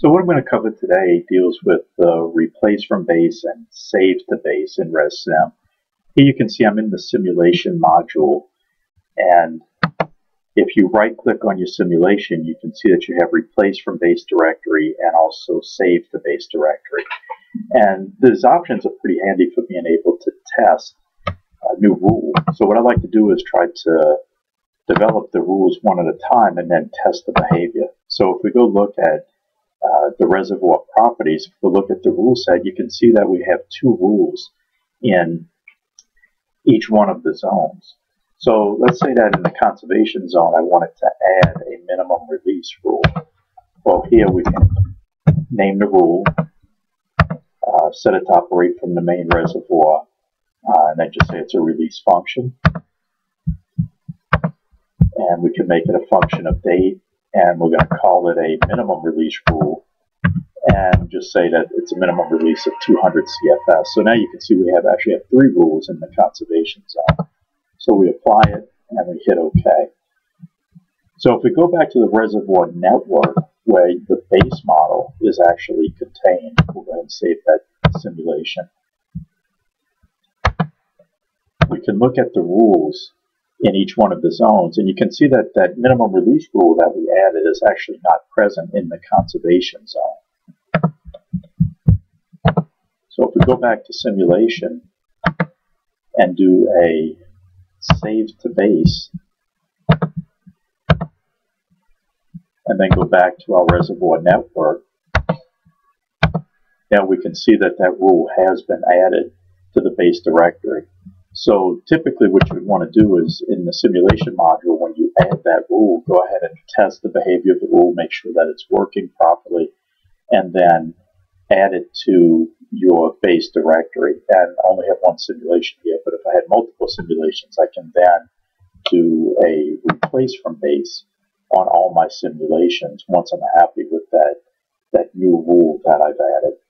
So what I'm going to cover today deals with replace from base and save to base in ResSim. Here you can see I'm in the simulation module, and if you right click on your simulation, you can see that you have replace from base directory and also save to base directory. And these options are pretty handy for being able to test a new rule. So what I like to do is try to develop the rules one at a time and then test the behavior. So if we go look at the reservoir properties, if we look at the rule set, you can see that we have two rules in each one of the zones. So let's say that in the conservation zone, I wanted to add a minimum release rule. Well, here we can name the rule, set it to operate from the main reservoir, and then just say it's a release function. And we can make it a function of date. And we're going to call it a minimum release rule and just say that it's a minimum release of 200 CFS. So now you can see we actually have three rules in the conservation zone. So we apply it and we hit OK. So if we go back to the reservoir network where the base model is actually contained, we'll go ahead and save that simulation. We can look at the rules in each one of the zones, and you can see that that minimum release rule that we added is actually not present in the conservation zone. So if we go back to simulation and do a save to base, and then go back to our reservoir network, now we can see that that rule has been added to the base directory. So typically what you would want to do is in the simulation module, when you add that rule, go ahead and test the behavior of the rule, make sure that it's working properly, and then add it to your base directory. And I only have one simulation here, but if I had multiple simulations, I can then do a replace from base on all my simulations once I'm happy with that new rule that I've added.